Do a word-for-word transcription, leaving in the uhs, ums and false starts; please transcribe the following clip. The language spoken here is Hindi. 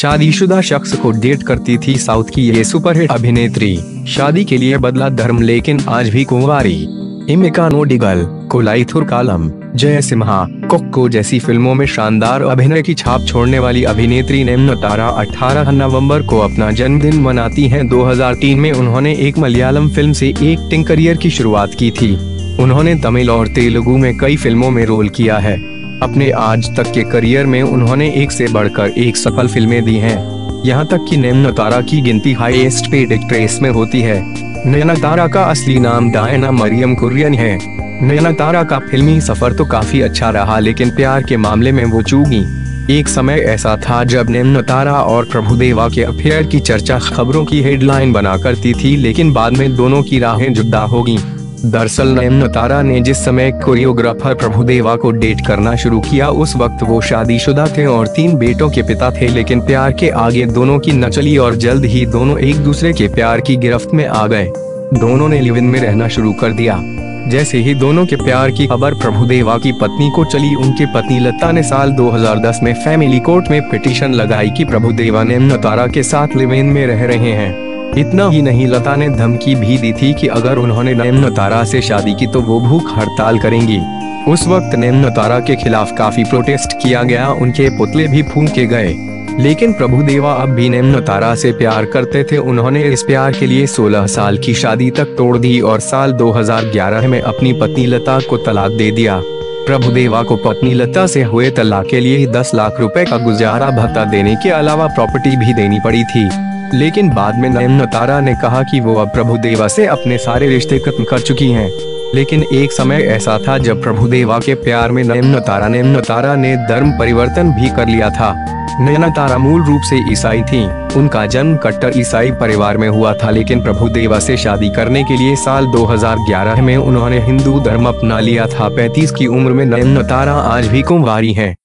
शादीशुदा शख्स को डेट करती थी साउथ की ये सुपरहिट अभिनेत्री। शादी के लिए बदला धर्म लेकिन आज भी कुंवारी। इमइक्का नोडिगल, कोलाइथुर कालम, जय सिम्हा, कोको जैसी फिल्मों में शानदार अभिनय की छाप छोड़ने वाली अभिनेत्री नयनतारा अठारह नवंबर को अपना जन्मदिन मनाती हैं। दो हज़ार तीन में उन्होंने एक मलयालम फिल्म से एक्टिंग करियर की शुरुआत की थी। उन्होंने तमिल और तेलुगु में कई फिल्मों में रोल किया है। अपने आज तक के करियर में उन्होंने एक से बढ़कर एक सफल फिल्में दी हैं। यहाँ तक कि नयनतारा की गिनती हाईएस्ट पेड एक्ट्रेस में होती है। नयनतारा का असली नाम डायना मरियम कुरियन है। नयनतारा का फिल्मी सफर तो काफी अच्छा रहा, लेकिन प्यार के मामले में वो चूकी। एक समय ऐसा था जब नयनतारा और प्रभुदेवा के अफेयर की चर्चा खबरों की हेडलाइन बना करती थी, लेकिन बाद में दोनों की राहें जुदा हो गईं। दरअसल नयनतारा ने जिस समय कोरियोग्राफर प्रभुदेवा को डेट करना शुरू किया, उस वक्त वो शादीशुदा थे और तीन बेटों के पिता थे, लेकिन प्यार के आगे दोनों की न चली और जल्द ही दोनों एक दूसरे के प्यार की गिरफ्त में आ गए। दोनों ने लिव इन में रहना शुरू कर दिया। जैसे ही दोनों के प्यार की खबर प्रभुदेवा की पत्नी को चली, उनके पत्नी लता ने साल दो हज़ार दस में फैमिली कोर्ट में पिटीशन लगाई कि प्रभुदेवा नयनतारा के साथ लिव इन में रह रहे हैं। इतना ही नहीं, लता ने धमकी भी दी थी कि अगर उन्होंने नयनतारा से शादी की तो वो भूख हड़ताल करेंगी। उस वक्त नयनतारा के खिलाफ काफी प्रोटेस्ट किया गया, उनके पुतले भी फूंके गए, लेकिन प्रभुदेवा अब भी नयनतारा से प्यार करते थे। उन्होंने इस प्यार के लिए सोलह साल की शादी तक तोड़ दी और साल दो हज़ार ग्यारह में अपनी पत्नी लता को तलाक दे दिया। प्रभुदेवा को पत्नी लता से हुए तलाक के लिए दस लाख रुपए का गुजारा भत्ता देने के अलावा प्रॉपर्टी भी देनी पड़ी थी, लेकिन बाद में नयनतारा ने कहा कि वो अब प्रभुदेवा से अपने सारे रिश्ते खत्म कर चुकी हैं। लेकिन एक समय ऐसा था जब प्रभुदेवा के प्यार में नयनतारा नयनतारा ने धर्म परिवर्तन भी कर लिया था। नयनतारा मूल रूप से ईसाई थीं। उनका जन्म कट्टर ईसाई परिवार में हुआ था, लेकिन प्रभुदेवा से शादी करने के लिए साल दो हज़ार ग्यारह में उन्होंने हिंदू धर्म अपना लिया था। पैंतीस की उम्र में नयनतारा आज भी कुंवारी हैं।